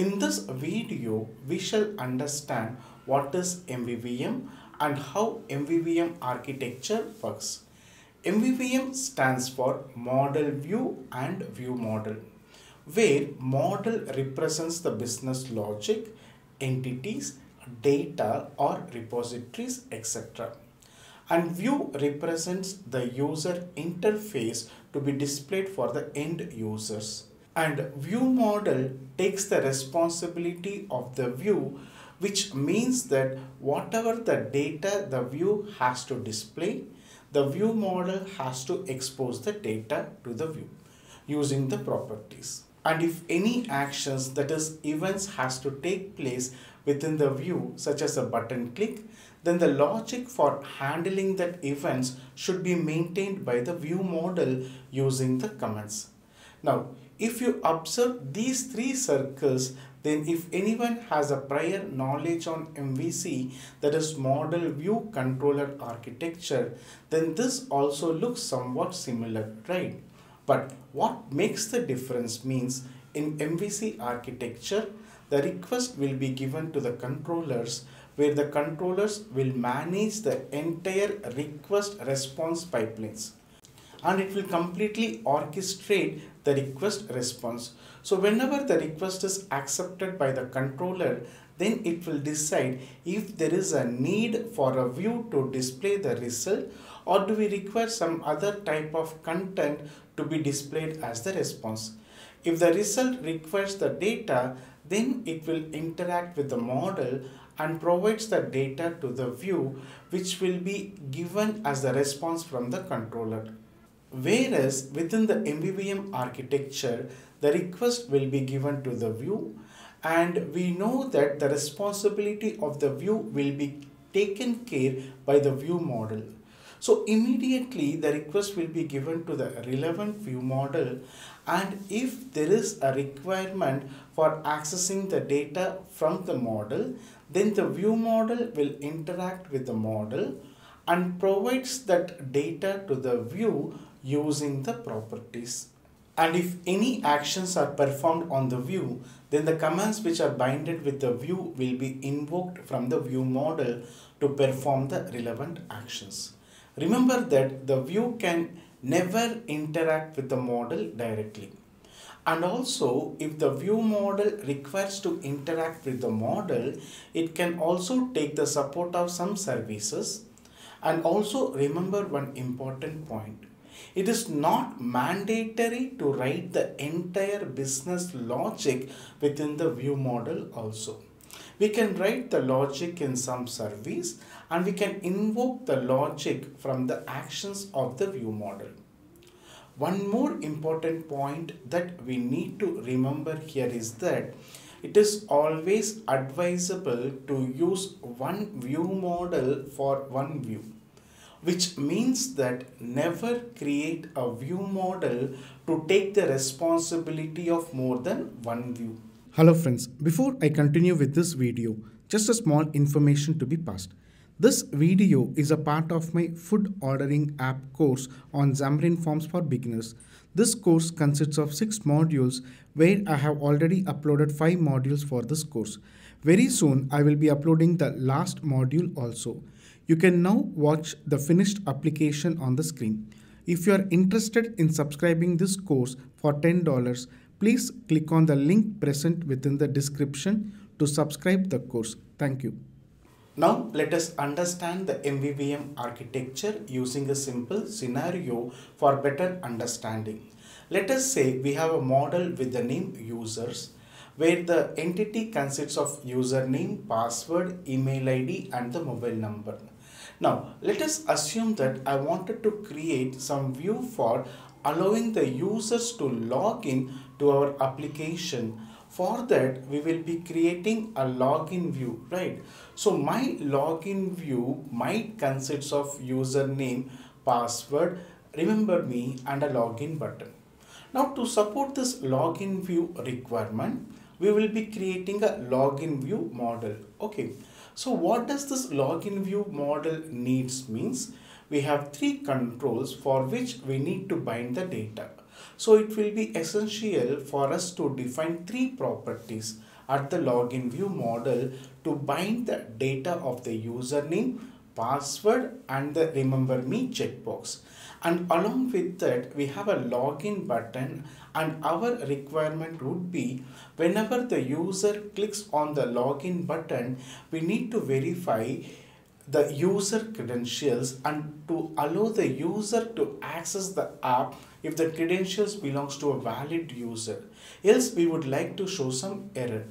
In this video, we shall understand what is MVVM and how MVVM architecture works. MVVM stands for Model View and View Model, where model represents the business logic, entities, data or repositories, etc. And view represents the user interface to be displayed for the end users. And view model takes the responsibility of the view, which means that whatever the data the view has to display, the view model has to expose the data to the view using the properties. And if any actions, that is events, has to take place within the view, such as a button click, then the logic for handling that events should be maintained by the view model using the commands. Now, if you observe these three circles, then if anyone has a prior knowledge on MVC, that is Model View Controller Architecture, then this also looks somewhat similar, right? But what makes the difference means in MVC architecture, the request will be given to the controllers, where the controllers will manage the entire request response pipelines, and it will completely orchestrate the request response. So whenever the request is accepted by the controller, then it will decide if there is a need for a view to display the result, or do we require some other type of content to be displayed as the response. If the result requires the data, then it will interact with the model and provides the data to the view, which will be given as the response from the controller. Whereas within the MVVM architecture, the request will be given to the view, and we know that the responsibility of the view will be taken care by the view model. So immediately the request will be given to the relevant view model, and if there is a requirement for accessing the data from the model, then the view model will interact with the model and provides that data to the view using the properties. And if any actions are performed on the view, then the commands which are binded with the view will be invoked from the view model to perform the relevant actions. Remember that the view can never interact with the model directly. And also, if the view model requires to interact with the model, it can also take the support of some services. And also remember one important point. It is not mandatory to write the entire business logic within the view model also. We can write the logic in some service, and we can invoke the logic from the actions of the view model. One more important point that we need to remember here is that it is always advisable to use one view model for one view, which means that never create a view model to take the responsibility of more than one view. Hello friends, before I continue with this video, just a small information to be passed. This video is a part of my food ordering app course on Xamarin.Forms for beginners. This course consists of 6 modules, where I have already uploaded 5 modules for this course. Very soon I will be uploading the last module also. You can now watch the finished application on the screen. If you are interested in subscribing this course for $10, please click on the link present within the description to subscribe the course. Thank you. Now let us understand the MVVM architecture using a simple scenario for better understanding. Let us say we have a model with the name users, where the entity consists of username, password, email ID and the mobile number. Now let us assume that I wanted to create some view for allowing the users to log in to our application. For that, we will be creating a login view, right? So my login view might consist of username, password, remember me and a login button. Now to support this login view requirement, we will be creating a login view model. Okay, so what does this login view model needs means? We have 3 controls for which we need to bind the data. So it will be essential for us to define 3 properties. at the login view model to bind the data of the username, password and the remember me checkbox. And along with that, we have a login button, and our requirement would be whenever the user clicks on the login button, we need to verify the user credentials and to allow the user to access the app if the credentials belongs to a valid user. Else we would like to show some error.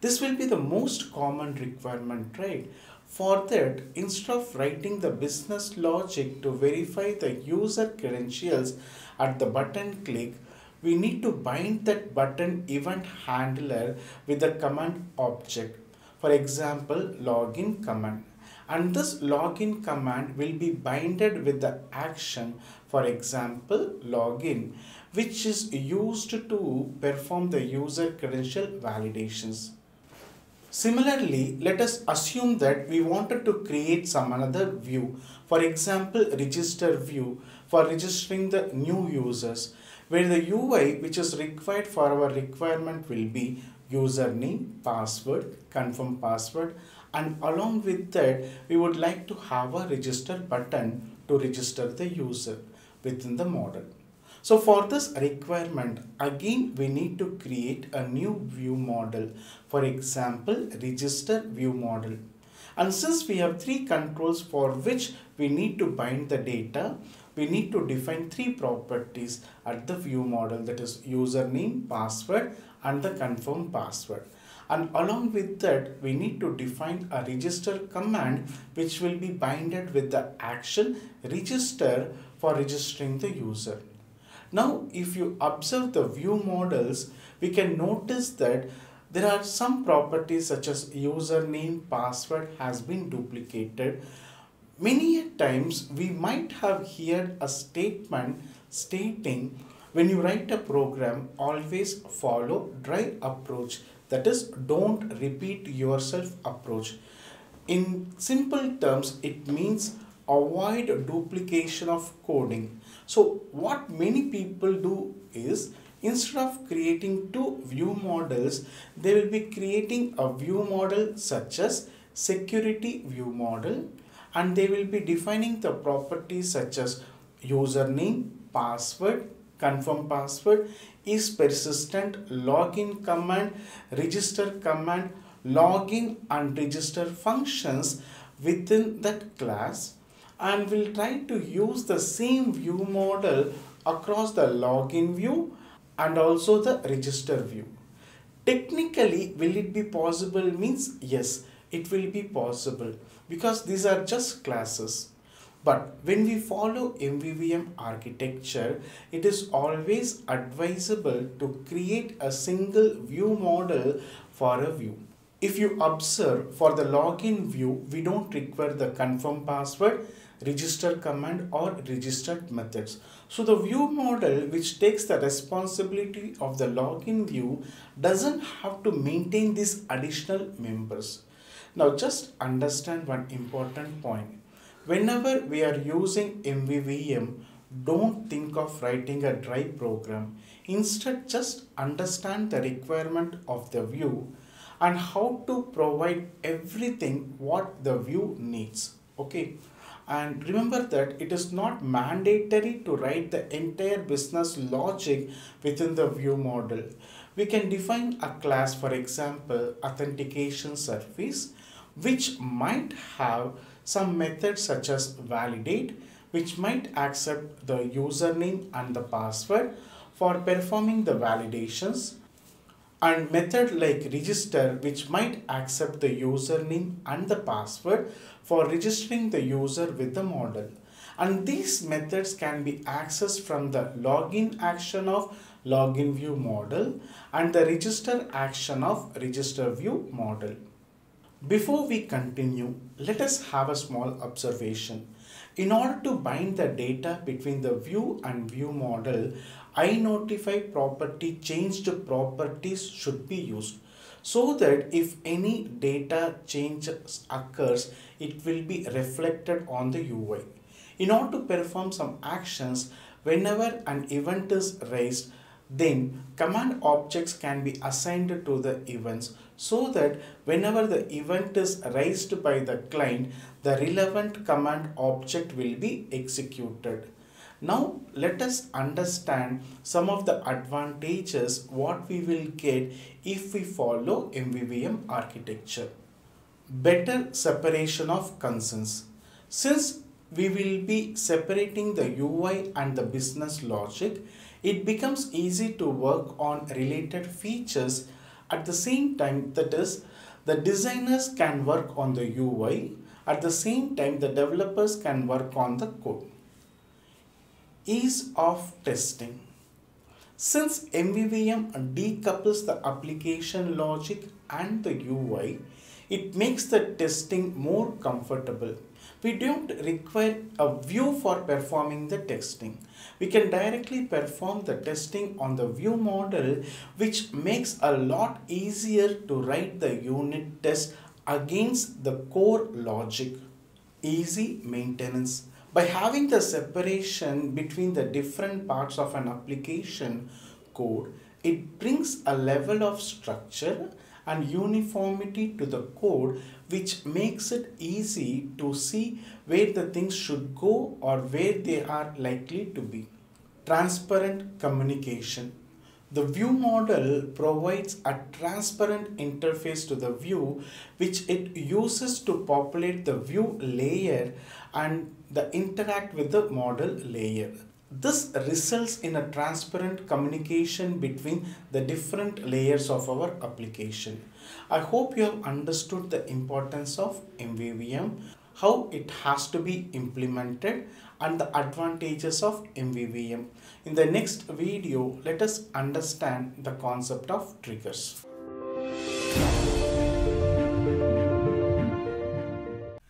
This will be the most common requirement, right? For that, instead of writing the business logic to verify the user credentials at the button click, we need to bind that button event handler with the command object. For example, login command. And this login command will be binded with the action, for example, login, which is used to perform the user credential validations. Similarly, let us assume that we wanted to create some another view, for example, register view for registering the new users, where the UI which is required for our requirement will be username, password, confirm password, and along with that we would like to have a register button to register the user within the model. So for this requirement, again we need to create a new view model, for example, register view model. And since we have three controls for which we need to bind the data, we need to define three properties at the view model, that is username, password and the confirm password. And along with that, we need to define a register command which will be binded with the action register for registering the user. Now, if you observe the view models, we can notice that there are some properties such as username, password has been duplicated. Many times we might have heard a statement stating, when you write a program, always follow dry approach, that is, don't repeat yourself approach. In simple terms, it means avoid duplication of coding. So what many people do is, instead of creating two view models, they will be creating a view model such as security view model, and they will be defining the properties such as username, password, confirm password is persistent, login command, register command, login and register functions within that class, and we'll try to use the same view model across the login view and also the register view. Technically, will it be possible? Means yes, it will be possible because these are just classes. But when we follow MVVM architecture, it is always advisable to create a single view model for a view. If you observe, for the login view, we don't require the confirm password, register command or registered methods. So the view model which takes the responsibility of the login view doesn't have to maintain these additional members. Now just understand one important point. Whenever we are using MVVM, don't think of writing a dry program. Instead, just understand the requirement of the view and how to provide everything what the view needs. Okay, and remember that it is not mandatory to write the entire business logic within the view model. We can define a class, for example, authentication service, which might have some methods such as validate, which might accept the username and the password for performing the validations, and method like register, which might accept the username and the password for registering the user with the model. And these methods can be accessed from the login action of login view model and the register action of register view model. Before we continue, let us have a small observation. In order to bind the data between the view and view model, INotifyPropertyChanged properties should be used, so that if any data change occurs, it will be reflected on the UI. In order to perform some actions, whenever an event is raised, Then command objects can be assigned to the events so that whenever the event is raised by the client, the relevant command object will be executed. Now let us understand some of the advantages what we will get if we follow MVVM architecture. Better separation of concerns. Since we will be separating the UI and the business logic, it becomes easy to work on related features. At the same time, that is, the designers can work on the UI. At the same time, the developers can work on the code. Ease of testing. Since MVVM decouples the application logic and the UI, it makes the testing more comfortable. We don't require a view for performing the testing. We can directly perform the testing on the view model, which makes a lot easier to write the unit test against the core logic. Easy maintenance. By having the separation between the different parts of an application code, it brings a level of structure and uniformity to the code, which makes it easy to see where the things should go or where they are likely to be. Transparent communication. The view model provides a transparent interface to the view, which it uses to populate the view layer and the interact with the model layer. This results in a transparent communication between the different layers of our application. I hope you have understood the importance of MVVM, how it has to be implemented, and the advantages of MVVM. In the next video, let us understand the concept of triggers.